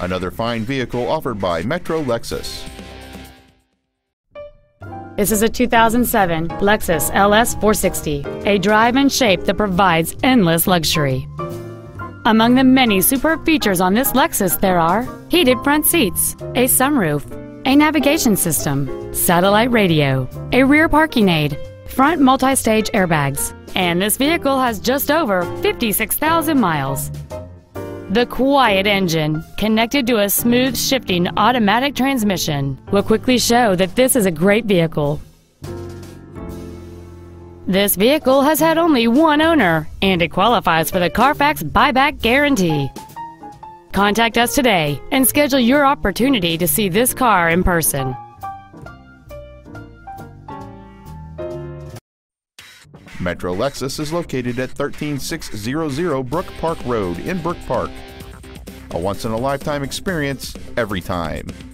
Another fine vehicle offered by Metro Lexus. This is a 2007 Lexus LS 460, a drive and shape that provides endless luxury. Among the many superb features on this Lexus there are heated front seats, a sunroof, a navigation system, satellite radio, a rear parking aid, front multi-stage airbags, and this vehicle has just over 56,000 miles. The quiet engine, connected to a smooth shifting automatic transmission, will quickly show that this is a great vehicle. This vehicle has had only one owner, and it qualifies for the Carfax buyback guarantee. Contact us today and schedule your opportunity to see this car in person. Metro Lexus is located at 13600 Brook Park Road in Brook Park. A once-in-a-lifetime experience every time.